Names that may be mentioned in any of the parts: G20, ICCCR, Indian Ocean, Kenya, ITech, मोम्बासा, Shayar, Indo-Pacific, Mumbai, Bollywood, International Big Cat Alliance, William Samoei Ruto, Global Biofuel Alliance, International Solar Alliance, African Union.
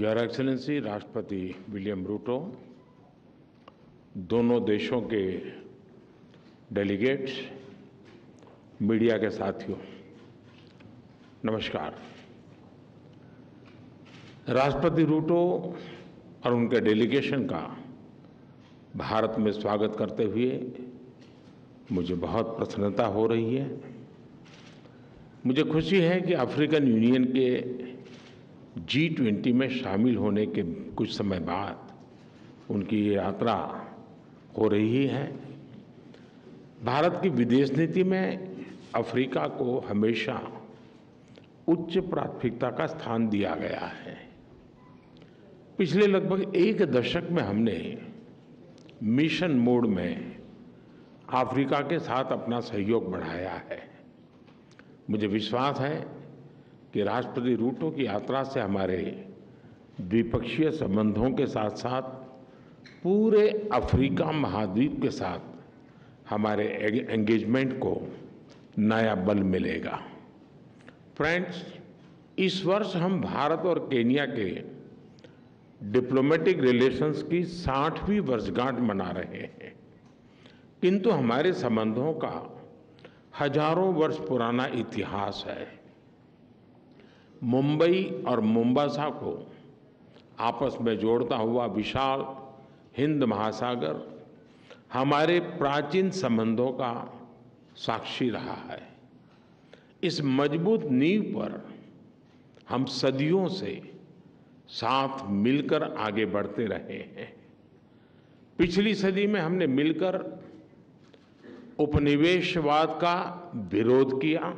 Your excellency राष्ट्रपति William Ruto, दोनों देशों के डेलीगेट्स, मीडिया के साथियों, नमस्कार। राष्ट्रपति रूटो और उनके डेलीगेशन का भारत में स्वागत करते हुए मुझे बहुत प्रसन्नता हो रही है। मुझे खुशी है कि अफ्रीकन यूनियन के G20 में शामिल होने के कुछ समय बाद उनकी ये यात्रा हो रही है। भारत की विदेश नीति में अफ्रीका को हमेशा उच्च प्राथमिकता का स्थान दिया गया है। पिछले लगभग एक दशक में हमने मिशन मोड में अफ्रीका के साथ अपना सहयोग बढ़ाया है। मुझे विश्वास है कि राष्ट्रपति रूटो की यात्रा से हमारे द्विपक्षीय संबंधों के साथ साथ पूरे अफ्रीका महाद्वीप के साथ हमारे एंगेजमेंट को नया बल मिलेगा। फ्रेंड्स, इस वर्ष हम भारत और केन्या के डिप्लोमेटिक रिलेशंस की 60वीं वर्षगांठ मना रहे हैं, किंतु हमारे संबंधों का हजारों वर्ष पुराना इतिहास है। मुंबई और मोम्बासा को आपस में जोड़ता हुआ विशाल हिंद महासागर हमारे प्राचीन संबंधों का साक्षी रहा है। इस मजबूत नींव पर हम सदियों से साथ मिलकर आगे बढ़ते रहे हैं। पिछली सदी में हमने मिलकर उपनिवेशवाद का विरोध किया।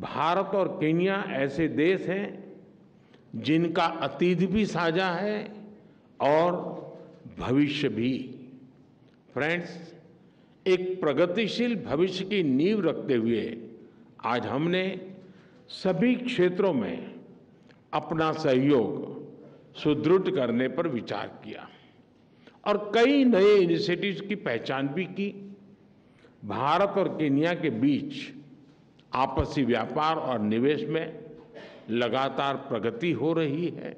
भारत और केन्या ऐसे देश हैं जिनका अतीत भी साझा है और भविष्य भी। फ्रेंड्स, एक प्रगतिशील भविष्य की नींव रखते हुए आज हमने सभी क्षेत्रों में अपना सहयोग सुदृढ़ करने पर विचार किया और कई नए इनिशिएटिव्स की पहचान भी की। भारत और केन्या के बीच आपसी व्यापार और निवेश में लगातार प्रगति हो रही है।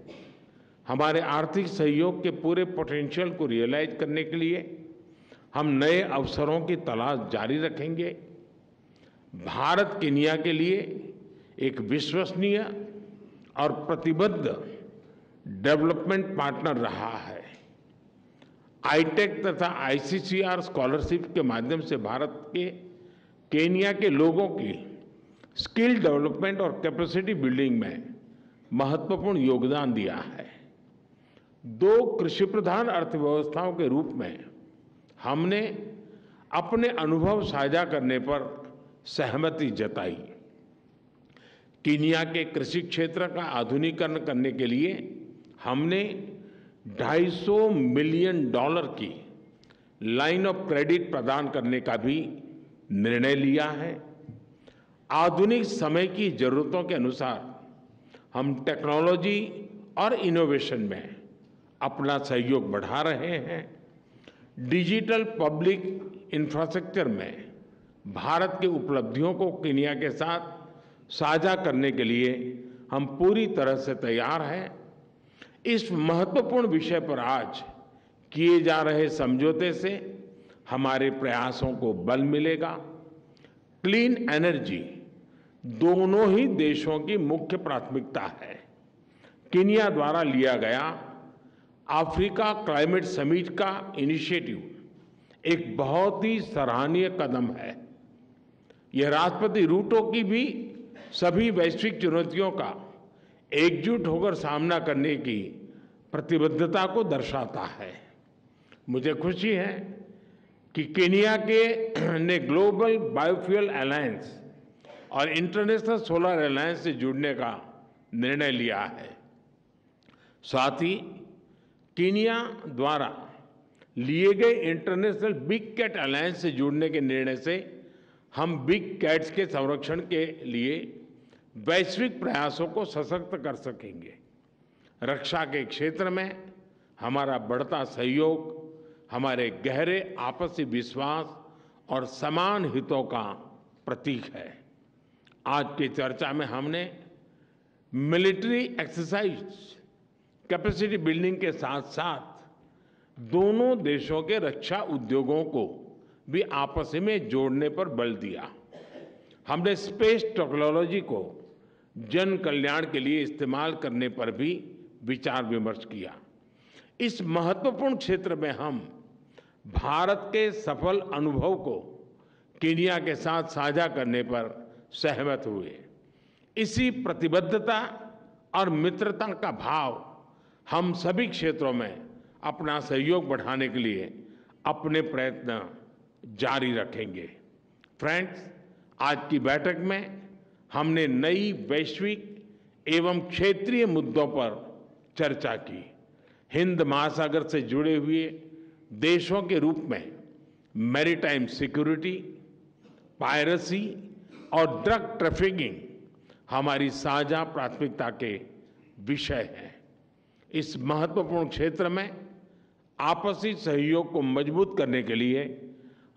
हमारे आर्थिक सहयोग के पूरे पोटेंशियल को रियलाइज करने के लिए हम नए अवसरों की तलाश जारी रखेंगे। भारत केन्या के लिए एक विश्वसनीय और प्रतिबद्ध डेवलपमेंट पार्टनर रहा है। आईटेक तथा ICCCR स्कॉलरशिप के माध्यम से भारत के केन्या के लोगों की स्किल डेवलपमेंट और कैपेसिटी बिल्डिंग में महत्वपूर्ण योगदान दिया है। दो कृषि प्रधान अर्थव्यवस्थाओं के रूप में हमने अपने अनुभव साझा करने पर सहमति जताई। केन्या के कृषि क्षेत्र का आधुनिकीकरण करने के लिए हमने $250 मिलियन की लाइन ऑफ क्रेडिट प्रदान करने का भी निर्णय लिया है। आधुनिक समय की जरूरतों के अनुसार हम टेक्नोलॉजी और इनोवेशन में अपना सहयोग बढ़ा रहे हैं। डिजिटल पब्लिक इंफ्रास्ट्रक्चर में भारत की उपलब्धियों को केन्या के साथ साझा करने के लिए हम पूरी तरह से तैयार हैं। इस महत्वपूर्ण विषय पर आज किए जा रहे समझौते से हमारे प्रयासों को बल मिलेगा। क्लीन एनर्जी दोनों ही देशों की मुख्य प्राथमिकता है। केन्या द्वारा लिया गया अफ्रीका क्लाइमेट समिट का इनिशिएटिव एक बहुत ही सराहनीय कदम है। यह राष्ट्रपति रूटो की भी सभी वैश्विक चुनौतियों का एकजुट होकर सामना करने की प्रतिबद्धता को दर्शाता है। मुझे खुशी है कि केन्या ने ग्लोबल बायोफ्यूल अलायंस और इंटरनेशनल सोलर अलायंस से जुड़ने का निर्णय लिया है। साथ ही केन्या द्वारा लिए गए इंटरनेशनल बिग कैट अलायंस से जुड़ने के निर्णय से हम बिग कैट्स के संरक्षण के लिए वैश्विक प्रयासों को सशक्त कर सकेंगे। रक्षा के क्षेत्र में हमारा बढ़ता सहयोग हमारे गहरे आपसी विश्वास और समान हितों का प्रतीक है। आज की चर्चा में हमने मिलिट्री एक्सरसाइज कैपेसिटी बिल्डिंग के साथ साथ दोनों देशों के रक्षा उद्योगों को भी आपस में जोड़ने पर बल दिया। हमने स्पेस टेक्नोलॉजी को जन कल्याण के लिए इस्तेमाल करने पर भी विचार विमर्श किया। इस महत्वपूर्ण क्षेत्र में हम भारत के सफल अनुभव को केन्या के साथ साझा करने पर सहमत हुए। इसी प्रतिबद्धता और मित्रता का भाव हम सभी क्षेत्रों में अपना सहयोग बढ़ाने के लिए अपने प्रयत्न जारी रखेंगे। फ्रेंड्स, आज की बैठक में हमने नई वैश्विक एवं क्षेत्रीय मुद्दों पर चर्चा की। हिंद महासागर से जुड़े हुए देशों के रूप में मैरीटाइम सिक्योरिटी, पायरेसी और ड्रग ट्रैफिकिंग हमारी साझा प्राथमिकता के विषय हैं। इस महत्वपूर्ण क्षेत्र में आपसी सहयोग को मजबूत करने के लिए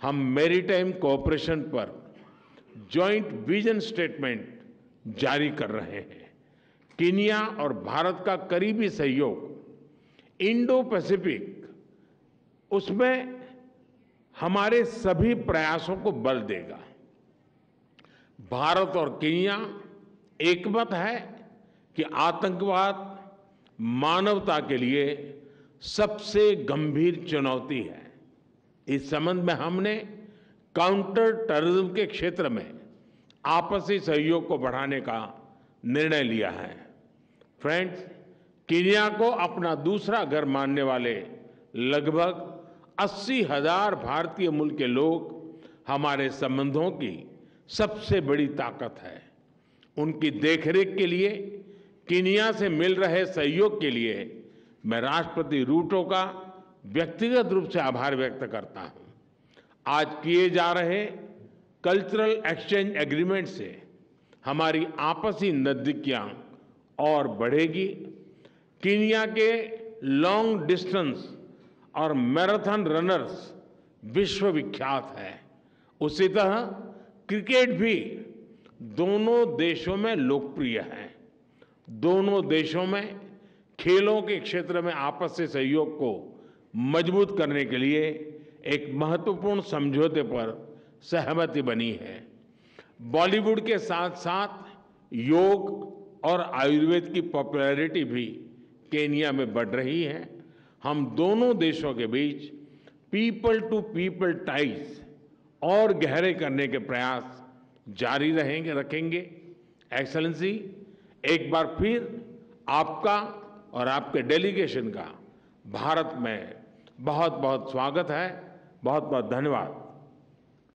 हम मैरीटाइम कोऑपरेशन पर जॉइंट विजन स्टेटमेंट जारी कर रहे हैं। कीनिया और भारत का करीबी सहयोग इंडो पैसिफिक, उसमें हमारे सभी प्रयासों को बल देगा। भारत और कीनिया एकमत है कि आतंकवाद मानवता के लिए सबसे गंभीर चुनौती है। इस संबंध में हमने काउंटर टेररिज्म के क्षेत्र में आपसी सहयोग को बढ़ाने का निर्णय लिया है। फ्रेंड्स, कीनिया को अपना दूसरा घर मानने वाले लगभग 80,000 भारतीय मूल के लोग हमारे संबंधों की सबसे बड़ी ताकत है। उनकी देखरेख के लिए कीनिया से मिल रहे सहयोग के लिए मैं राष्ट्रपति रूटो का व्यक्तिगत रूप से आभार व्यक्त करता हूँ। आज किए जा रहे कल्चरल एक्सचेंज एग्रीमेंट से हमारी आपसी नज़दीकियाँ और बढ़ेगी। कीनिया के लॉन्ग डिस्टेंस और मैराथन रनर्स विश्वविख्यात हैं। उसी तरह क्रिकेट भी दोनों देशों में लोकप्रिय है। दोनों देशों में खेलों के क्षेत्र में आपसी सहयोग को मजबूत करने के लिए एक महत्वपूर्ण समझौते पर सहमति बनी है। बॉलीवुड के साथ साथ योग और आयुर्वेद की पॉपुलैरिटी भी केन्या में बढ़ रही है। हम दोनों देशों के बीच पीपल टू पीपल टाइज और गहरे करने के प्रयास जारी रखेंगे। एक्सेलेंसी, एक बार फिर आपका और आपके डेलीगेशन का भारत में बहुत बहुत स्वागत है। बहुत बहुत धन्यवाद।